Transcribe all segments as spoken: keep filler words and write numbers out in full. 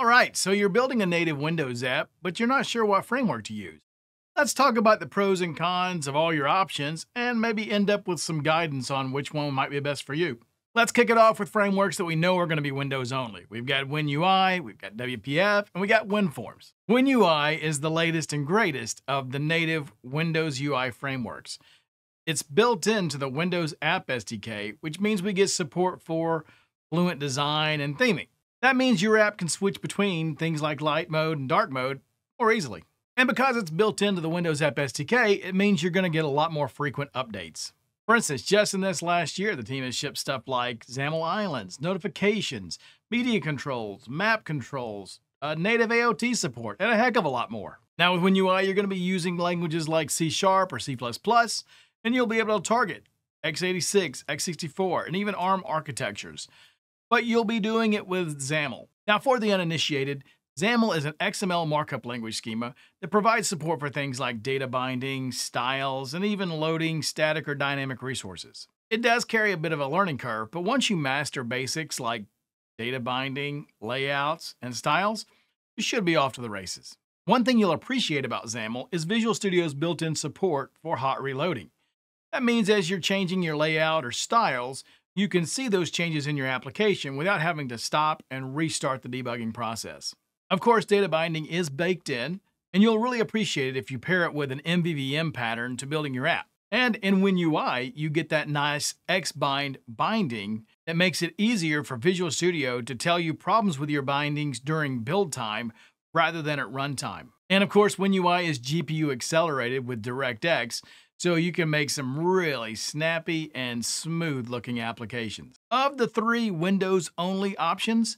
All right, so you're building a native Windows app, but you're not sure what framework to use. Let's talk about the pros and cons of all your options and maybe end up with some guidance on which one might be best for you. Let's kick it off with frameworks that we know are going to be Windows only. We've got WinUI, we've got W P F, and we got WinForms. WinUI is the latest and greatest of the native Windows U I frameworks. It's built into the Windows App S D K, which means we get support for fluent design and theming. That means your app can switch between things like light mode and dark mode more easily. And because it's built into the Windows App S D K, it means you're going to get a lot more frequent updates. For instance, just in this last year, the team has shipped stuff like XAML Islands, notifications, media controls, map controls, uh, native A O T support, and a heck of a lot more. Now with WinUI, you're going to be using languages like C sharp or C plus plus, and you'll be able to target x eighty-six, x sixty-four, and even ARM architectures. But you'll be doing it with XAML. Now for the uninitiated, XAML is an X M L markup language schema that provides support for things like data binding, styles, and even loading static or dynamic resources. It does carry a bit of a learning curve, but once you master basics like data binding, layouts, and styles, you should be off to the races. One thing you'll appreciate about XAML is Visual Studio's built-in support for hot reloading. That means as you're changing your layout or styles, you can see those changes in your application without having to stop and restart the debugging process. Of course, data binding is baked in, and you'll really appreciate it if you pair it with an M V V M pattern to building your app. And in WinUI, you get that nice XBind binding that makes it easier for Visual Studio to tell you problems with your bindings during build time rather than at runtime. And of course, WinUI is G P U accelerated with DirectX, so you can make some really snappy and smooth looking applications. Of the three Windows only options,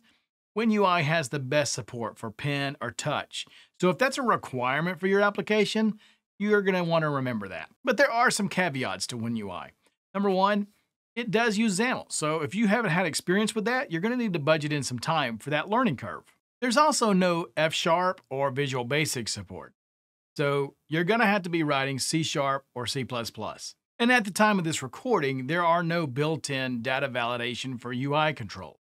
WinUI has the best support for pen or touch. So if that's a requirement for your application, you're going to want to remember that. But there are some caveats to WinUI. Number one, it does use XAML. So if you haven't had experience with that, you're going to need to budget in some time for that learning curve. There's also no F sharp or Visual Basic support. So you're going to have to be writing C sharp or C plus plus. And at the time of this recording, there are no built-in data validation for U I control.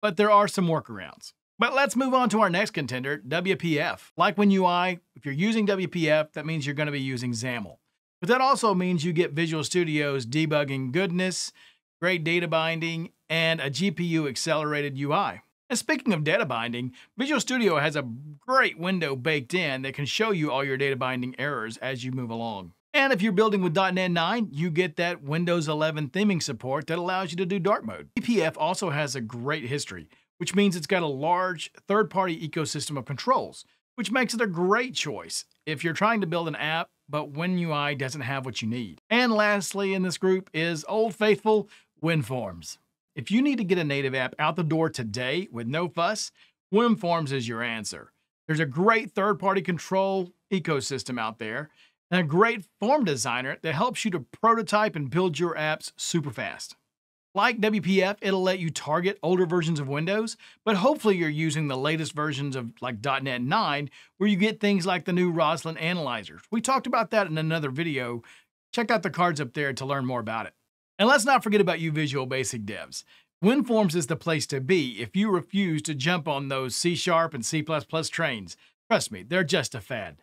But there are some workarounds. But let's move on to our next contender, W P F. Like WinUI, if you're using W P F, that means you're going to be using XAML. But that also means you get Visual Studio's debugging goodness, great data binding, and a G P U accelerated U I. And speaking of data binding, Visual Studio has a great window baked in that can show you all your data binding errors as you move along. And if you're building with dot net nine, you get that Windows eleven theming support that allows you to do dark mode. W P F also has a great history, which means it's got a large third-party ecosystem of controls, which makes it a great choice if you're trying to build an app, but WinUI doesn't have what you need. And lastly in this group is Old Faithful WinForms. If you need to get a native app out the door today with no fuss, WinForms is your answer. There's a great third-party control ecosystem out there, and a great form designer that helps you to prototype and build your apps super fast. Like W P F, it'll let you target older versions of Windows, but hopefully you're using the latest versions of like dot net nine, where you get things like the new Roslyn analyzers. We talked about that in another video. Check out the cards up there to learn more about it. And let's not forget about you Visual Basic devs. WinForms is the place to be if you refuse to jump on those C sharp and C plus plus trains. Trust me, they're just a fad.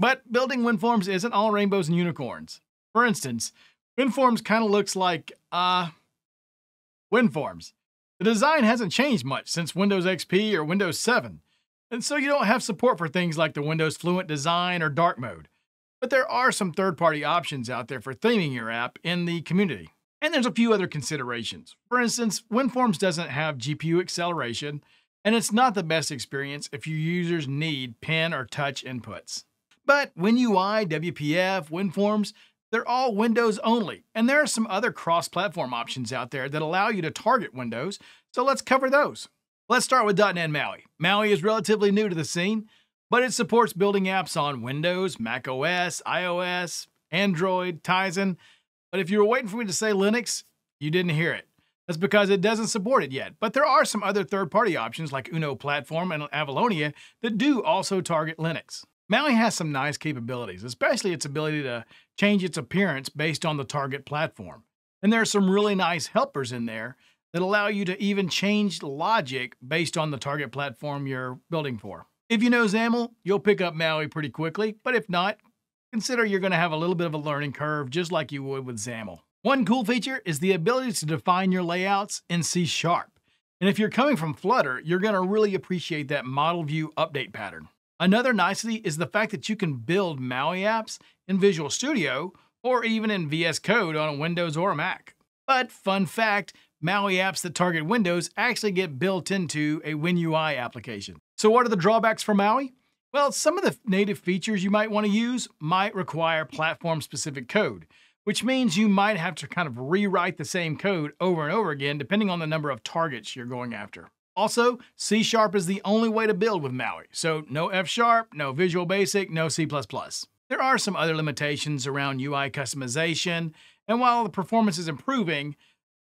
But building WinForms isn't all rainbows and unicorns. For instance, WinForms kind of looks like, uh, WinForms. The design hasn't changed much since Windows X P or Windows seven, and so you don't have support for things like the Windows Fluent Design or Dark Mode. But there are some third-party options out there for theming your app in the community. And there's a few other considerations. For instance, WinForms doesn't have G P U acceleration, and it's not the best experience if your users need pen or touch inputs. But WinUI, W P F, WinForms, they're all Windows only. And there are some other cross-platform options out there that allow you to target Windows, so let's cover those. Let's start with dot net MAUI. MAUI is relatively new to the scene, but it supports building apps on Windows, Mac O S, iOS, Android, Tizen. But if you were waiting for me to say Linux, you didn't hear it. That's because it doesn't support it yet. But there are some other third-party options like Uno Platform and Avalonia that do also target Linux. MAUI has some nice capabilities, especially its ability to change its appearance based on the target platform. And there are some really nice helpers in there that allow you to even change logic based on the target platform you're building for. If you know XAML, you'll pick up MAUI pretty quickly, but if not, consider you're going to have a little bit of a learning curve just like you would with XAML. One cool feature is the ability to define your layouts in C sharp. And if you're coming from Flutter, you're going to really appreciate that model view update pattern. Another nicety is the fact that you can build MAUI apps in Visual Studio or even in V S Code on a Windows or a Mac. But fun fact, MAUI apps that target Windows actually get built into a WinUI application. So what are the drawbacks for MAUI? Well, some of the native features you might want to use might require platform-specific code, which means you might have to kind of rewrite the same code over and over again, depending on the number of targets you're going after. Also, C sharp is the only way to build with MAUI, so no F sharp, no Visual Basic, no C plus plus. There are some other limitations around U I customization, and while the performance is improving,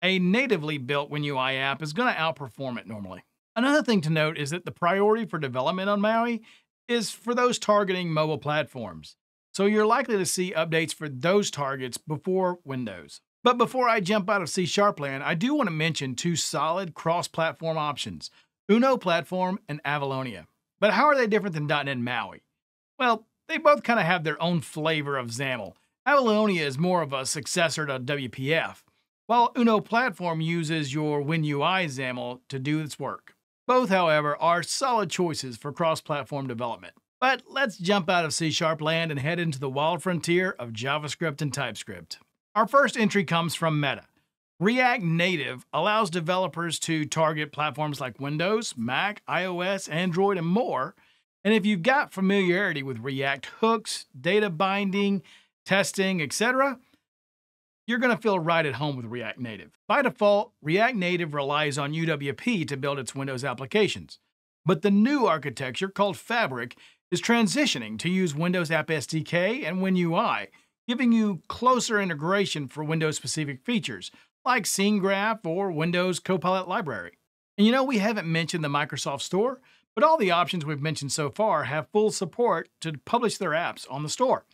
a natively built WinUI app is going to outperform it normally. Another thing to note is that the priority for development on MAUI is for those targeting mobile platforms. So you're likely to see updates for those targets before Windows. But before I jump out of C sharp land, I do want to mention two solid cross-platform options, Uno Platform and Avalonia. But how are they different than .NET MAUI? Well, they both kind of have their own flavor of XAML. Avalonia is more of a successor to W P F, while Uno Platform uses your WinUI XAML to do its work. Both, however, are solid choices for cross-platform development. But let's jump out of C sharp land and head into the wild frontier of JavaScript and TypeScript. Our first entry comes from Meta. React Native allows developers to target platforms like Windows, Mac, iOS, Android, and more. And if you've got familiarity with React hooks, data binding, testing, et cetera, you're going to feel right at home with React Native. By default, React Native relies on U W P to build its Windows applications. But the new architecture, called Fabric, is transitioning to use Windows App S D K and WinUI, giving you closer integration for Windows-specific features, like Scene Graph or Windows Copilot Library. And you know, we haven't mentioned the Microsoft Store, but all the options we've mentioned so far have full support to publish their apps on the store.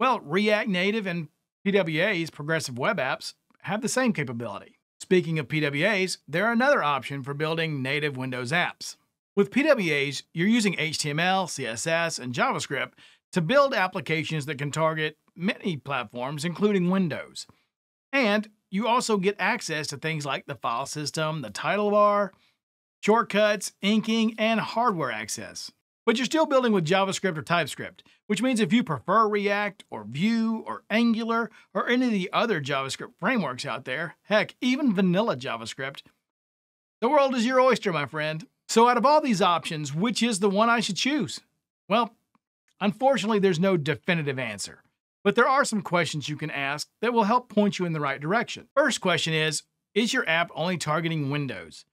Well, React Native and P W A's, Progressive Web Apps, have the same capability. Speaking of P W A's, they're another option for building native Windows apps. With P W A's, you're using H T M L, C S S, and JavaScript to build applications that can target many platforms, including Windows. And you also get access to things like the file system, the title bar, shortcuts, inking, and hardware access. But you're still building with JavaScript or TypeScript, which means if you prefer React or Vue or Angular or any of the other JavaScript frameworks out there, heck, even vanilla JavaScript, the world is your oyster, my friend. So out of all these options, which is the one I should choose? Well, unfortunately, there's no definitive answer. But there are some questions you can ask that will help point you in the right direction. First question is, is your app only targeting Windows?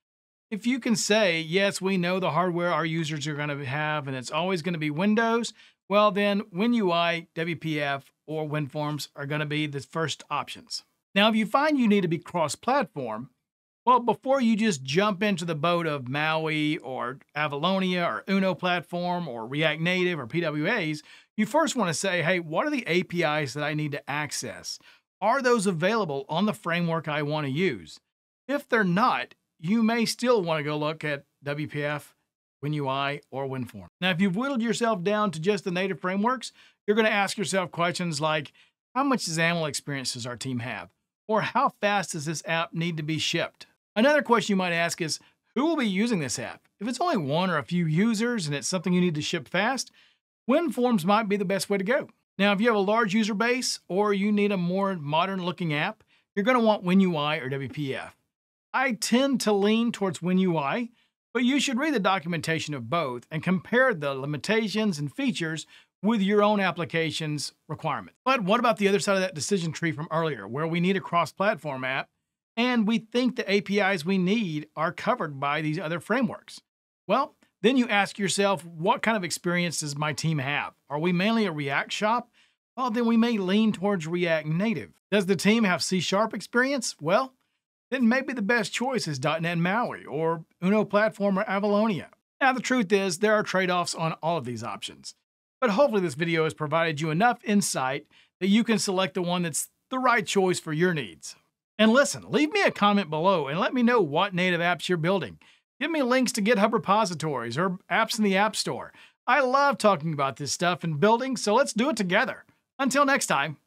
If you can say, yes, we know the hardware our users are going to have and it's always going to be Windows, well then WinUI, W P F, or WinForms are going to be the first options. Now, if you find you need to be cross-platform, well, before you just jump into the boat of MAUI or Avalonia or Uno Platform or React Native or P W A's, you first want to say, hey, what are the A P I's that I need to access? Are those available on the framework I want to use? If they're not, you may still want to go look at W P F, WinUI, or WinForms. Now, if you've whittled yourself down to just the native frameworks, you're going to ask yourself questions like, how much XAML experience does our team have? Or how fast does this app need to be shipped? Another question you might ask is, who will be using this app? If it's only one or a few users and it's something you need to ship fast, WinForms might be the best way to go. Now, if you have a large user base or you need a more modern looking app, you're going to want WinUI or W P F. I tend to lean towards WinUI, but you should read the documentation of both and compare the limitations and features with your own application's requirements. But what about the other side of that decision tree from earlier, where we need a cross-platform app, and we think the A P I's we need are covered by these other frameworks. Well, then you ask yourself, what kind of experience does my team have? Are we mainly a React shop? Well, then we may lean towards React Native. Does the team have C sharp experience? Well, then maybe the best choice is .NET MAUI or Uno Platform or Avalonia. Now, the truth is there are trade-offs on all of these options, but hopefully this video has provided you enough insight that you can select the one that's the right choice for your needs. And listen, leave me a comment below and let me know what native apps you're building. Give me links to GitHub repositories or apps in the App Store. I love talking about this stuff and building, so let's do it together. Until next time.